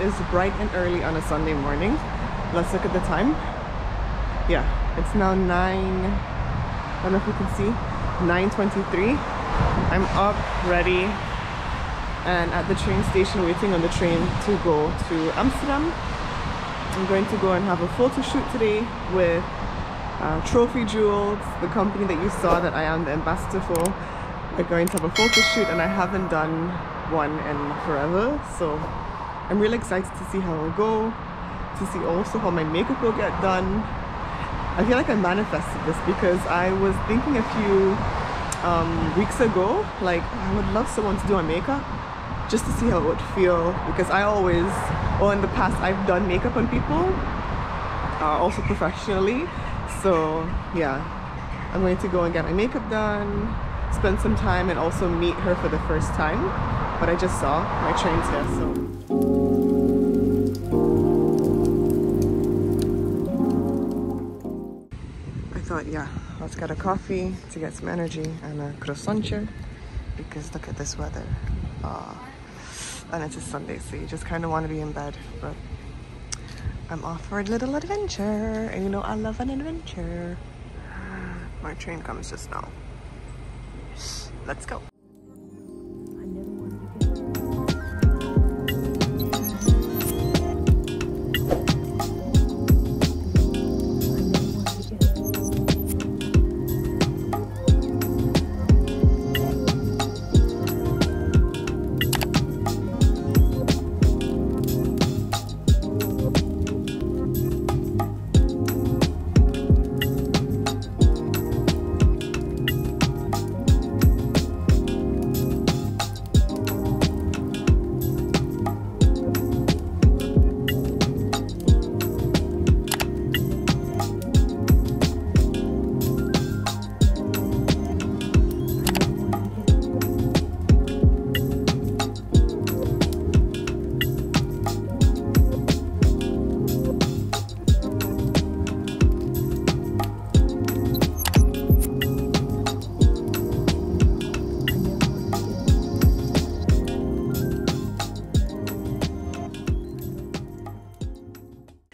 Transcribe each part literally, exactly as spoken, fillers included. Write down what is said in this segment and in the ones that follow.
It is bright and early on a Sunday morning. Let's look at the time. Yeah, it's now nine. I don't know if you can see. nine twenty-three. I'm up, ready, and at the train station waiting on the train to go to Amsterdam. I'm going to go and have a photo shoot today with uh, Trophy Jewels, the company that you saw that I am the ambassador for. We're going to have a photo shoot, and I haven't done one in forever, so I'm really excited to see how it'll go, to see also how my makeup will get done. I feel like I manifested this because I was thinking a few um, weeks ago, like, I would love someone to do my makeup just to see how it would feel, because I always, or in the past, I've done makeup on people, uh, also professionally. So yeah, I'm going to go and get my makeup done, spend some time, and also meet her for the first time. But I just saw my train's here, so. But yeah, let's get a coffee to get some energy and a croissantje, because look at this weather. Uh, and it's a Sunday, so you just kind of want to be in bed, but I'm off for a little adventure, and you know I love an adventure. My train comes just now. Let's go.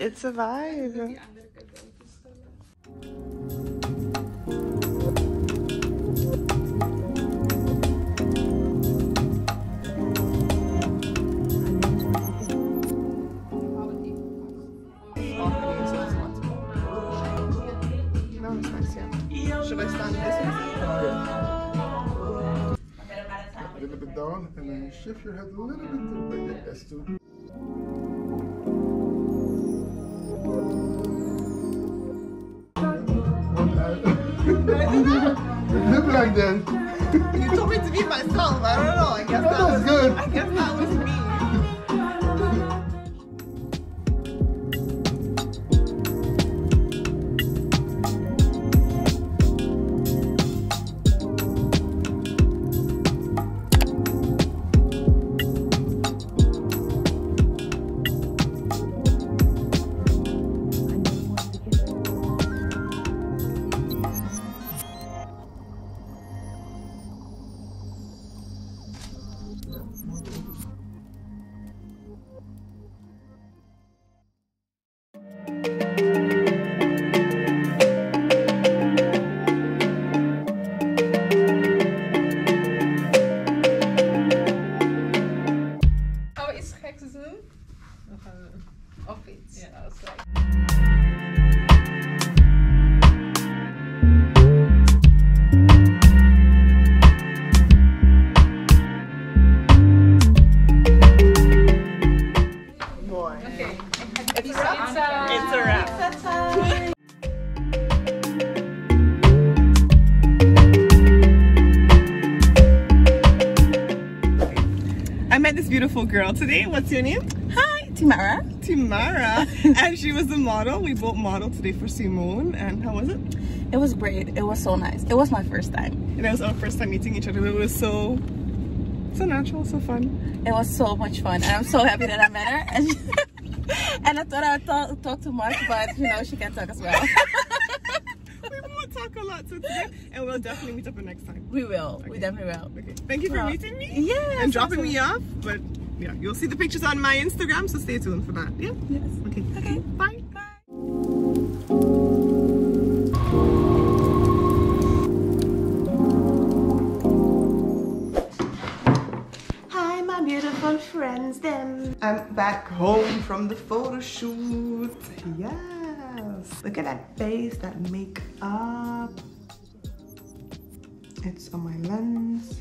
It's a vibe. No, it's nice, yeah. Should I stand this way? Yeah. A little bit down, and then shift your head a little bit to the back. That's two. Look like that. You told me to be myself. I don't know. I guess that, that was good. I guess that was me. Beautiful girl today. What's your name? Hi, Timara. Timara. And she was the model. We both modeled today for Simone. And how was it? It was great. It was so nice. It was my first time. And it was our first time meeting each other. It was so, so natural, so fun. It was so much fun. And I'm so happy that I met her. And, she, and I thought I would talk, talk too much, but you know, she can talk as well. We won't talk a lot so today, and we'll definitely meet up the next time. We will. Okay. We definitely will. Okay. Thank you for well, meeting me. Yeah. And dropping me off. But yeah, you'll see the pictures on my Instagram, so stay tuned for that. Yeah? Yes. Okay. Okay. Bye. Friends them. I'm back home from the photo shoot. Yes. Look at that face, that makeup. It's on my lens.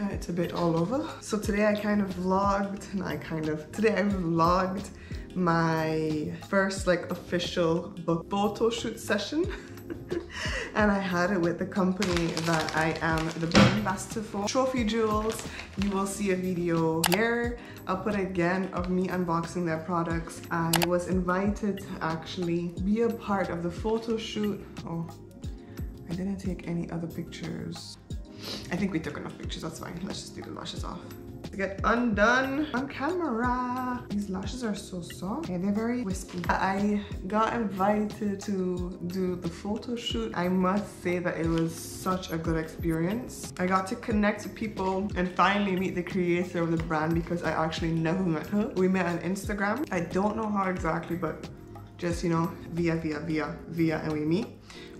Uh, it's a bit all over. So today I kind of vlogged, and I kind of, today I vlogged my first like official book photo shoot session. And I had it with the company that I am the brand ambassador for, Trophy Jewels. You will see a video here. I'll put it again of me unboxing their products. I was invited to actually be a part of the photo shoot. Oh, I didn't take any other pictures. I think we took enough pictures, that's fine. Let's just do the lashes off. To get undone on camera. These lashes are so soft. Okay, they're very wispy. I got invited to do the photo shoot. I must say that it was such a good experience. I got to connect with people and finally meet the creator of the brand, because I actually never met her. We met on Instagram. I don't know how exactly, but just, you know, via, via, via, via, and we meet,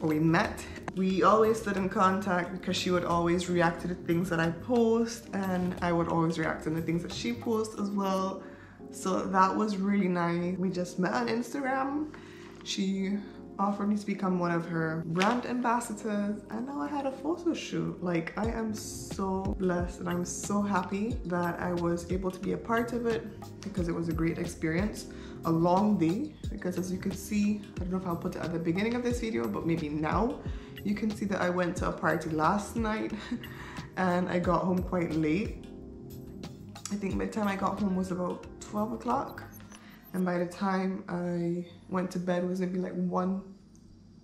or we met. We always stood in contact because she would always react to the things that I post, and I would always react to the things that she posts as well. So that was really nice. We just met on Instagram. She offered me to become one of her brand ambassadors, and now I had a photo shoot. Like, I am so blessed, and I'm so happy that I was able to be a part of it, because it was a great experience. A long day, because as you can see, I don't know if I'll put it at the beginning of this video, but maybe now, you can see that I went to a party last night and I got home quite late. I think by the time I got home was about twelve o'clock, and by the time I went to bed was maybe like one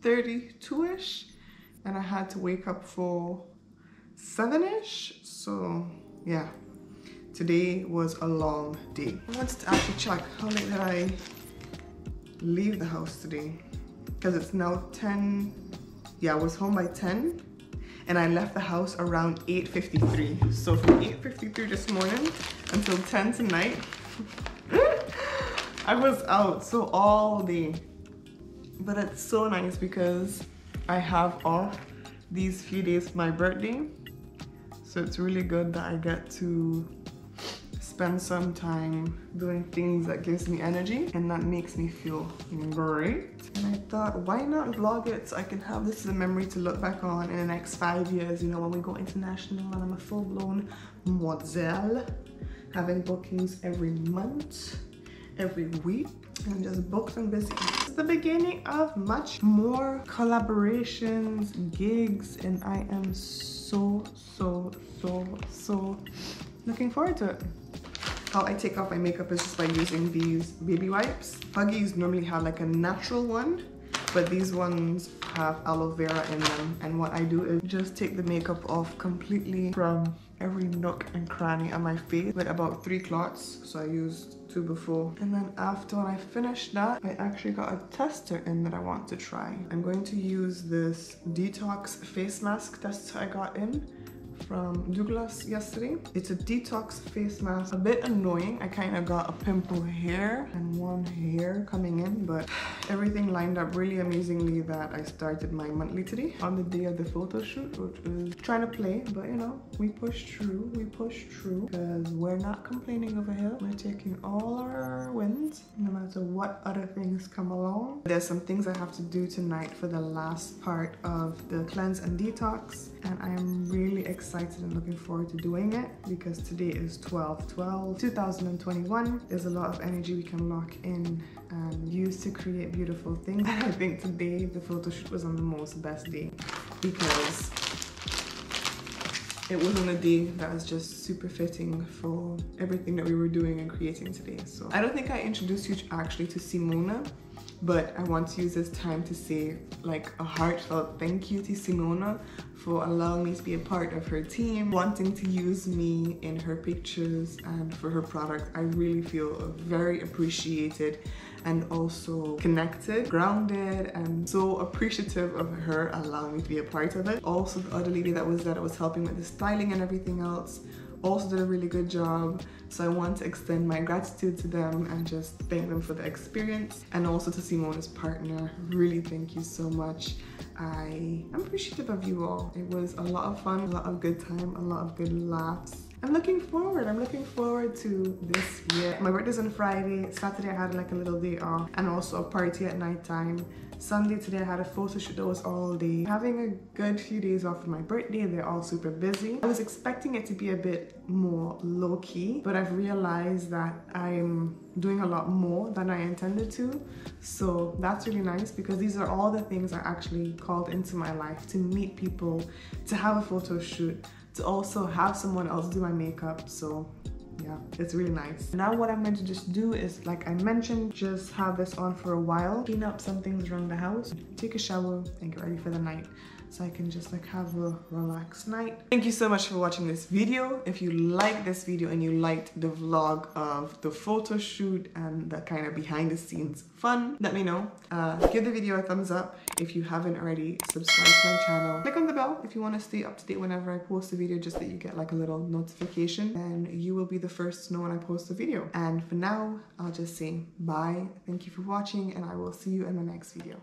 thirty, two-ish, and I had to wake up for seven-ish. So yeah, today was a long day. I wanted to actually check how late did I leave the house today, because it's now ten. Yeah, I was home by ten, and I left the house around eight fifty-three. So from eight fifty-three this morning until ten tonight, I was out, so all day. But it's so nice because I have off these few days for my birthday. So it's really good that I get to spend some time doing things that gives me energy and that makes me feel great. And I thought, why not vlog it so I can have this as a memory to look back on in the next five years, you know, when we go international and I'm a full-blown model, having bookings every month, every week, and just booked and busy. It's the beginning of much more collaborations, gigs, and I am so so so so looking forward to it. How I take off my makeup is just by using these baby wipes. Huggies normally have like a natural one, but these ones have aloe vera in them. And what I do is just take the makeup off completely from every nook and cranny on my face with about three clots. So I used two before. And then after when I finished that, I actually got a tester in that I want to try. I'm going to use this detox face mask tester I got in from Douglas yesterday. It's a detox face mask. A bit annoying. I kind of got a pimple here and one here coming in, but everything lined up really amazingly that I started my monthly today on the day of the photo shoot, which is trying to play, but you know, we push through, we push through, because we're not complaining over here. We're taking all our wins, no matter what other things come along. There's some things I have to do tonight for the last part of the cleanse and detox, and I am really excited excited and looking forward to doing it, because today is twelve twelve two thousand twenty-one. There's a lot of energy we can lock in and use to create beautiful things. And I think today the photo shoot was on the most best day, because it was on a day that was just super fitting for everything that we were doing and creating today. So I don't think I introduced you actually to Simona, but I want to use this time to say like a heartfelt thank you to Simona for allowing me to be a part of her team, wanting to use me in her pictures and for her product. I really feel very appreciated and also connected, grounded, and so appreciative of her allowing me to be a part of it. Also the other lady that was there that was helping with the styling and everything else also did a really good job. So I want to extend my gratitude to them and just thank them for the experience. And also to Simona's partner, really thank you so much. I am appreciative of you all. It was a lot of fun, a lot of good time, a lot of good laughs. I'm looking forward, I'm looking forward to this year. My birthday's on Friday, Saturday I had like a little day off and also a party at night time. Sunday today I had a photo shoot that was all day. Having a good few days off for my birthday, they're all super busy. I was expecting it to be a bit more low-key, but I've realized that I'm doing a lot more than I intended to. So that's really nice because these are all the things I actually called into my life, to meet people, to have a photo shoot, to also have someone else do my makeup. So yeah, it's really nice. Now what I'm going to just do is, like I mentioned, just have this on for a while, clean up some things around the house, take a shower and get ready for the night. So I can just like have a relaxed night. Thank you so much for watching this video. If you like this video and you liked the vlog of the photo shoot and the kind of behind the scenes fun, let me know. Uh, give the video a thumbs up if you haven't already. Subscribe to my channel. Click on the bell if you want to stay up to date whenever I post a video, just that you get like a little notification and you will be the first to know when I post a video. And for now, I'll just say bye. Thank you for watching and I will see you in my next video.